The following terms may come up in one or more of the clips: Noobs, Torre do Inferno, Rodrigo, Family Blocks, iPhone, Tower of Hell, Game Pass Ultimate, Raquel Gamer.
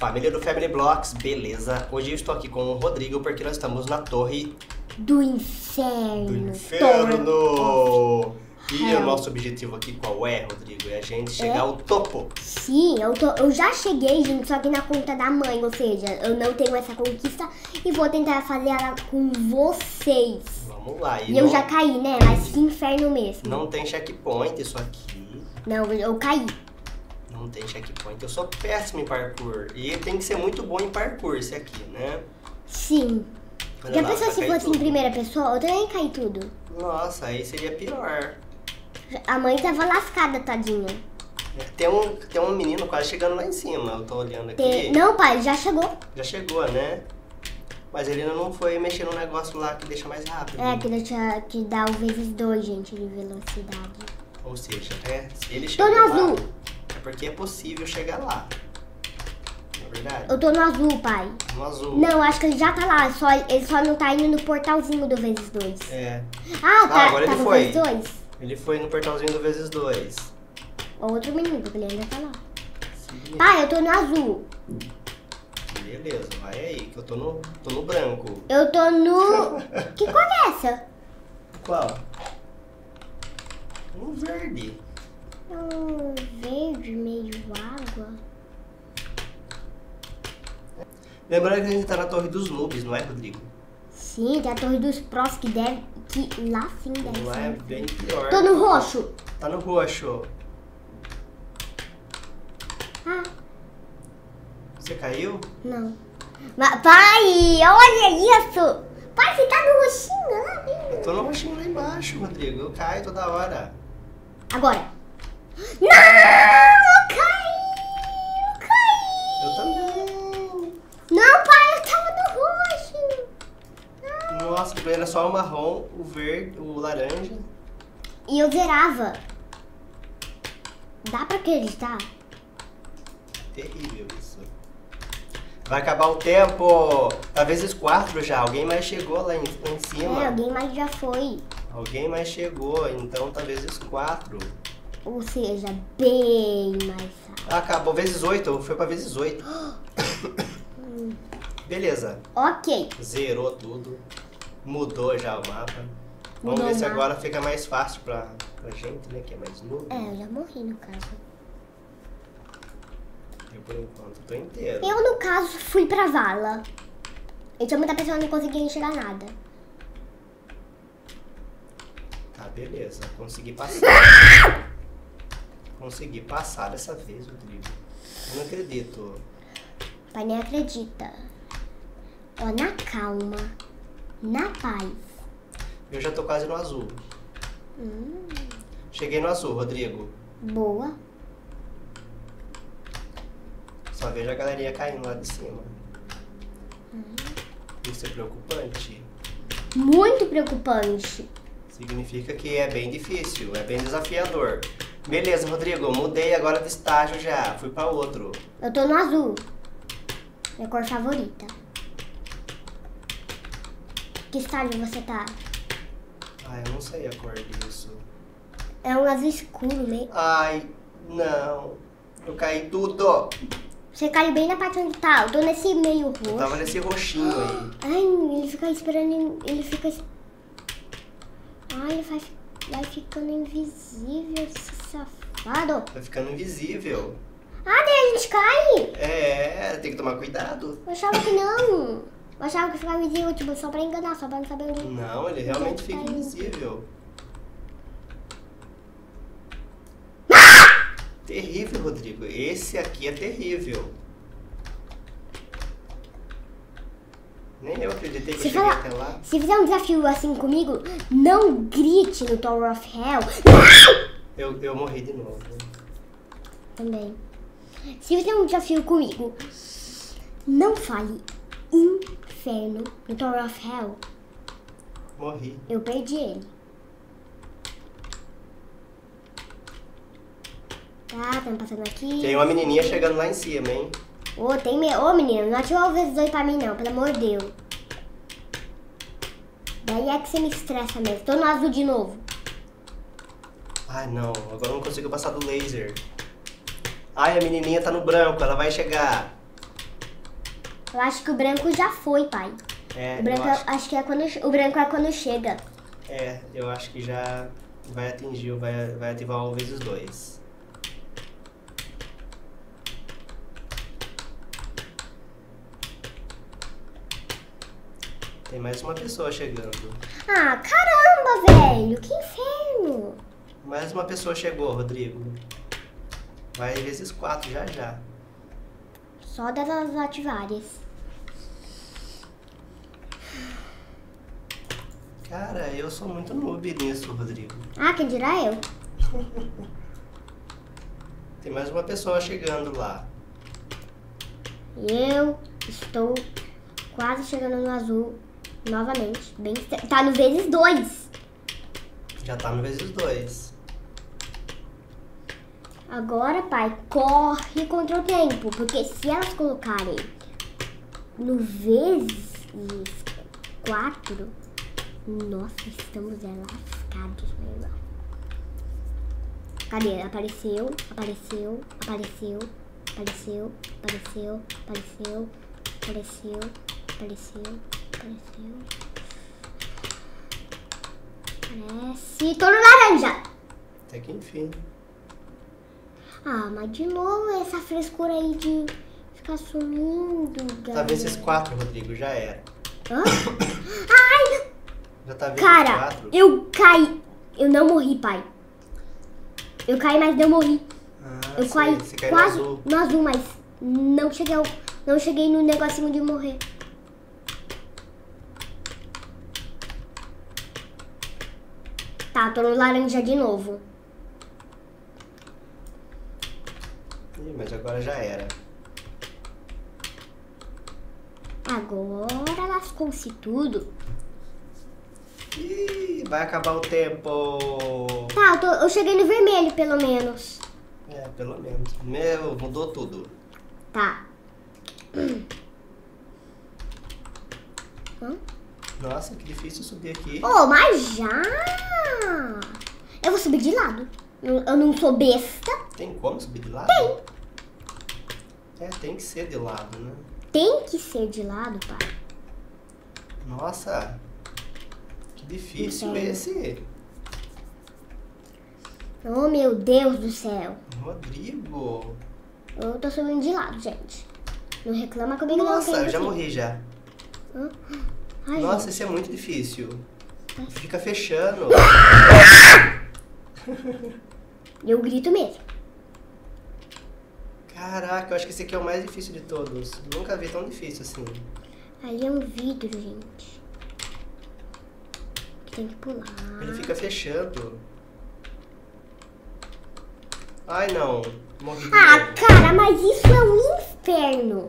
Família do Family Blocks, beleza? Hoje eu estou aqui com o Rodrigo porque nós estamos na Torre do Inferno. E o nosso objetivo aqui qual é, Rodrigo? É a gente chegar ao topo. Sim, eu já cheguei, gente, só que na conta da mãe, ou seja, eu não tenho essa conquista e vou tentar fazer ela com vocês. Vamos lá. E não... eu já caí, né? Mas que inferno mesmo. Não tem checkpoint isso aqui. Não, eu caí. Não tem checkpoint, eu sou péssimo em parkour. E tem que ser muito bom em parkour esse aqui, né? Sim. Já pensou se fosse em primeira pessoa? Eu também caí tudo. Nossa, aí seria pior. A mãe tava lascada, tadinha. Tem um menino quase chegando lá em cima, eu tô olhando aqui. Não, pai, já chegou. Já chegou, né? Mas ele ainda não foi mexer no negócio lá que deixa mais rápido. É, que dá o ×2, gente, de velocidade. Ou seja, se ele chegou lá... Tô no azul. Porque é possível chegar lá. Não é verdade? Eu tô no azul, pai. No azul. Não, acho que ele já tá lá. Ele só não tá indo no portalzinho do ×2. É. Ah, tá. Agora tá, ele foi. ×2? Ele foi no portalzinho do ×2. Outro menino, porque ele ainda tá lá. Sim. Pai, eu tô no azul. Beleza, vai aí, que eu tô no branco. Eu tô no... Que cor é essa? Qual? No verde. Um verde, meio água. Lembrando que a gente tá na Torre dos Noobs, não é, Rodrigo? Sim, tá a Torre dos Prós, que deve... Que lá sim deve ser. É bem pior. Tô no roxo. Tá no roxo. Ah. Você caiu? Não. Mas, pai, olha isso. Pai, você tá no roxinho lá, viu? Eu tô no roxinho lá embaixo, Rodrigo. Eu caio toda hora. Agora. Não! Eu caí! Eu também! Não, pai, eu tava no roxo! Não. Nossa, era só o marrom, o verde, o laranja. E eu zerava. Dá pra acreditar? Terrível isso. Vai acabar o tempo! Talvez os 4 já, alguém mais chegou lá em cima. É, alguém mais já foi. Alguém mais chegou, então talvez os 4. Ou seja, bem mais rápido. Acabou, ×8, foi pra ×8. Beleza. Ok. Zerou tudo. Mudou já o mapa. Vamos ver se agora fica mais fácil pra gente, né? Que é mais novo. É, eu já morri no caso. Eu por enquanto tô inteiro. Eu no caso fui pra vala. Eu tinha muita pessoa que não conseguia enxergar nada. Tá, beleza. Consegui passar. Consegui passar dessa vez, Rodrigo. Eu não acredito. Pai, nem acredita. Ó, na calma. Na paz. Eu já tô quase no azul. Cheguei no azul, Rodrigo. Boa. Só vejo a galerinha caindo lá de cima. Isso é preocupante. Muito preocupante. Significa que é bem difícil, é bem desafiador. Beleza, Rodrigo, mudei agora de estágio já, fui pra outro. Eu tô no azul. Minha cor favorita. Que estágio você tá? Ah, eu não sei a cor disso. É um azul escuro, né? Ai, não. Eu caí tudo. Você caiu bem na parte onde tá, eu tô nesse meio roxo. Eu tava nesse roxinho aí. Ai, ele fica esperando, ele fica... Ai, ele vai ficando invisível, esse safado. Vai ficando invisível. Ah, daí a gente cai? É, tem que tomar cuidado. Eu achava que não. Eu achava que ficava invisível, tipo, só pra enganar, só pra não saber onde... Não, ele realmente fica invisível. Ah! Terrível, Rodrigo. Esse aqui é terrível. Nem eu acreditei que eu cheguei até lá. Se fizer um desafio assim comigo, não grite no Tower of Hell. Eu morri de novo. Também. Se fizer um desafio comigo, não fale inferno no Tower of Hell. Morri. Eu perdi ele. Tá, tamo passando aqui. Tem uma menininha chegando lá em cima, hein? Ô, menino, não ativa o ×2 pra mim não, pelo amor de Deus. Daí é que você me estressa mesmo. Tô no azul de novo. Ai, não. Agora eu não consigo passar do laser. Ai, a menininha tá no branco. Ela vai chegar. Eu acho que o branco já foi, pai. É, o branco acho que é quando o branco é quando chega. É, eu acho que já vai atingir, vai ativar talvez os dois. Tem mais uma pessoa chegando. Ah, caramba, velho, que inferno! Mais uma pessoa chegou, Rodrigo. Vai vezes 4 já já. Só das ativárias. Cara, eu sou muito noob nisso, Rodrigo. Ah, quem dirá eu? Tem mais uma pessoa chegando lá. Eu estou quase chegando no azul novamente. Bem... Tá no vezes 2. Já tá no vezes 2. Agora, pai, corre contra o tempo. Porque se elas colocarem no vezes 4... Nossa, estamos lascados, meu irmão. Cadê? Apareceu, apareceu, apareceu, apareceu, apareceu, apareceu, apareceu, apareceu, apareceu. Aparece. Tô no laranja! Até que enfim. Ah, mas de novo essa frescura aí de ficar sumindo, galera. Tá vezes 4, Rodrigo, já era. Hã? Ai! Já tá vendo. Cara, 4? Eu caí. Eu não morri, pai. Eu caí, mas não morri. Ah, eu sim, caí quase no azul. No azul, mas não cheguei, no negocinho de morrer. Tá, tô no laranja de novo. Ih, mas agora já era. Agora lascou-se tudo. Ih, vai acabar o tempo. Tá, eu cheguei no vermelho, pelo menos. É, pelo menos. Meu, mudou tudo. Tá. Nossa, que difícil subir aqui. Oh, mas já! Eu vou subir de lado. Eu não sou besta. Tem como subir de lado? Tem. É, tem que ser de lado, né? Tem que ser de lado, pai. Nossa... Difícil esse. Oh, meu Deus do céu. Rodrigo. Eu tô subindo de lado, gente. Não reclama comigo não. Nossa, eu já morri já. Ai, nossa, gente. Esse é muito difícil. Fica fechando. Eu grito mesmo. Caraca, eu acho que esse aqui é o mais difícil de todos. Nunca vi tão difícil assim. Ali é um vidro, gente. Tem que pular. Ele fica fechando. Ai, não. Morri. Ah, cara, mas isso é um inferno.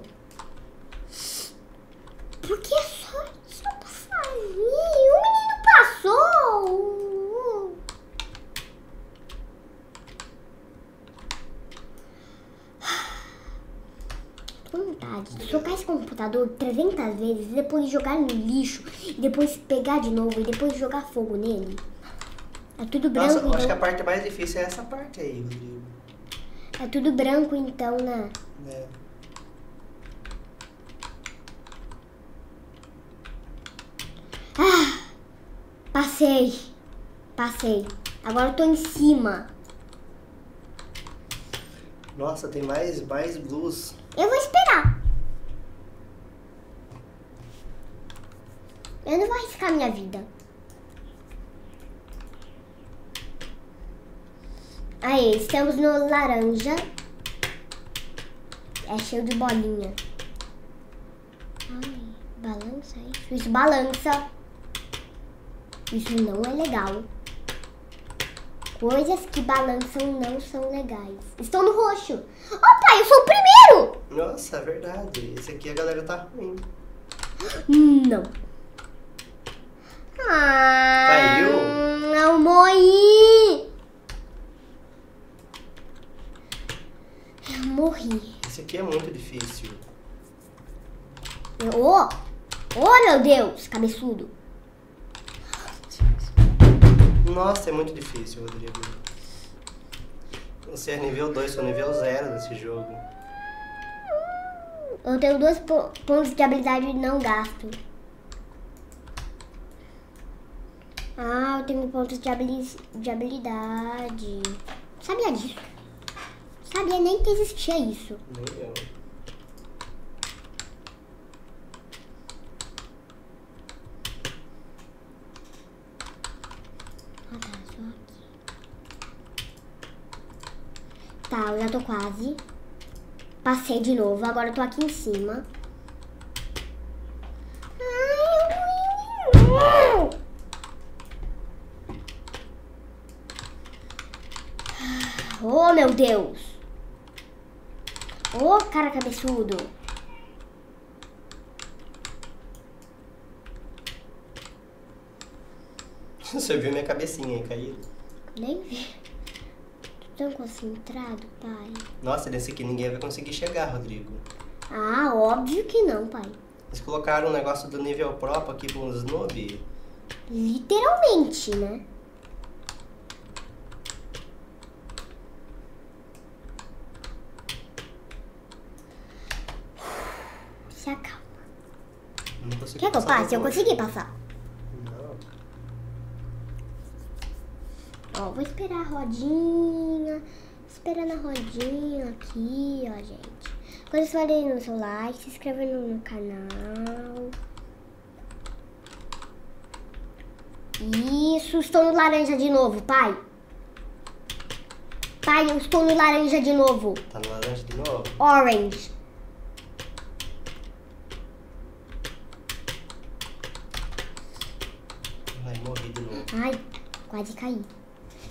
Porque só isso pra sair. O menino passou. Tô com vontade de jogar esse computador 300 vezes, depois jogar no lixo, depois pegar de novo e depois jogar fogo nele. É tudo branco. Nossa, eu acho que a parte mais difícil é essa parte aí, Rodrigo. É tudo branco então, né? É. Ah, passei. Passei. Agora eu tô em cima. Nossa, tem mais blues. Eu vou esperar. Eu não vou arriscar minha vida. Aí, estamos no laranja. É cheio de bolinha. Ai, balança isso. Isso balança. Isso não é legal. Coisas que balançam não são legais. Estou no roxo. Opa, eu sou o primeiro! Nossa, é verdade. Esse aqui a galera tá ruim. Não. Ah, caiu? Eu morri. Eu morri. Esse aqui é muito difícil. Oh, meu Deus, cabeçudo. Nossa, é muito difícil, Rodrigo. Você é nível 2, sou nível 0 nesse jogo. Eu tenho 2 pontos de habilidade não gasto. Ah, eu tenho pontos de habilidade. Sabia disso. Sabia nem que existia isso. Legal. Ah, tá, só aqui. Tá, eu já tô quase. Passei de novo, agora eu tô aqui em cima. Oh, meu Deus! Oh, cara cabeçudo! Você viu minha cabecinha aí cair? Nem vi. Tô tão concentrado, pai. Nossa, desse aqui ninguém vai conseguir chegar, Rodrigo. Ah, óbvio que não, pai. Eles colocaram um negócio do nível próprio aqui com os Noobs. Literalmente, né? Se acalma. Quer que eu passe? Eu consegui passar. Não. Ó, vou esperar a rodinha. Esperando a rodinha aqui, ó, gente. Quando vocês forem no seu like, se inscrever no canal. Isso, estou no laranja de novo, pai. Pai, eu estou no laranja de novo. Tá no laranja de novo? Orange. Ai, quase caí.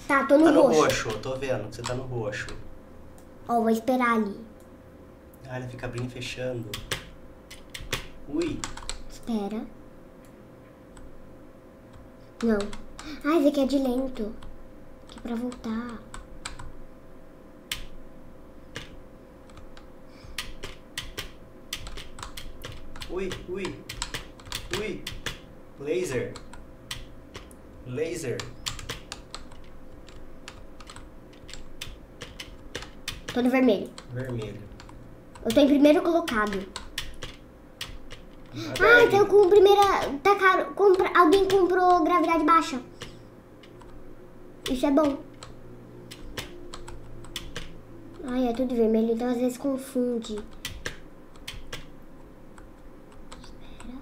Tá, tô no roxo. Tá no roxo, eu tô vendo que você tá no roxo. Ó, vou esperar ali. Ah, ele fica abrindo e fechando. Ui. Espera. Não. Ah, esse aqui é de lento. Aqui é pra voltar. Ui, ui. Ui. Laser. Laser. Tô no vermelho. Vermelho. Eu tô em primeiro colocado. Ah, então com o primeiro... Tá caro. Alguém comprou gravidade baixa. Isso é bom. Ai, é tudo vermelho, então às vezes confunde. Espera.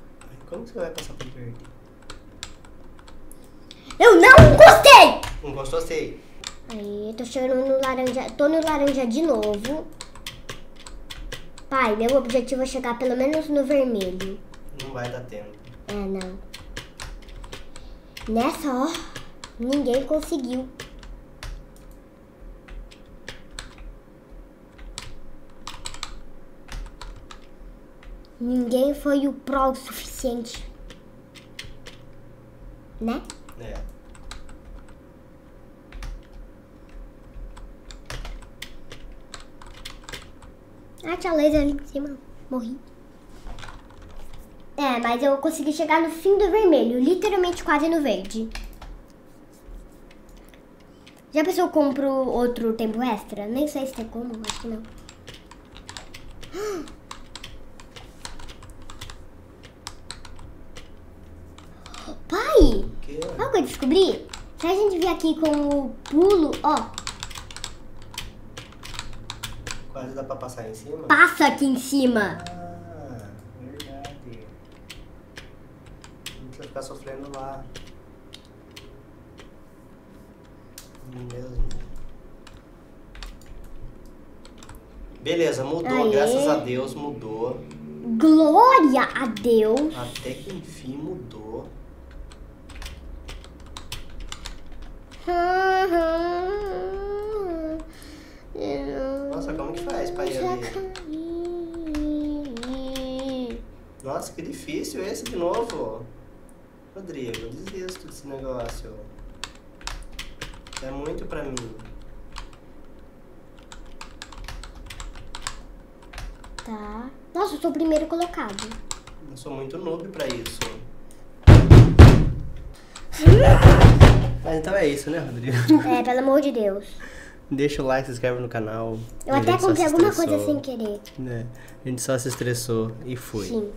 Como você vai passar por verde? Eu não gostei! Não gostou, sei. Aí, tô chegando no laranja. Tô no laranja de novo. Pai, meu objetivo é chegar pelo menos no vermelho. Não vai dar tempo. É, não. Nessa, ó, ninguém conseguiu. Ninguém foi o pró o suficiente. Né? É. Ah, tinha laser ali em cima. Morri. É, mas eu consegui chegar no fim do vermelho. Literalmente quase no verde. Já pensou eu compro outro tempo extra? Nem sei se tem como, acho que não. Pai! Olha o que eu descobri. Se a gente vir aqui com o pulo, ó. Quase dá pra passar em cima? Passa aqui em cima. Ah, verdade. Não precisa ficar sofrendo lá. Beleza. Beleza, mudou. Aê. Graças a Deus mudou. Glória a Deus. Até que enfim mudou. Nossa, como que faz pra ir ali? Nossa, que difícil esse de novo. Rodrigo, eu desisto desse negócio. É muito pra mim. Tá. Nossa, eu sou o primeiro colocado. Eu sou muito noob pra isso. Mas então é isso, né, Rodrigo? É, pelo amor de Deus. Deixa o like, se inscreve no canal. Eu até comprei alguma coisa sem querer. Né? A gente só se estressou e foi. Sim.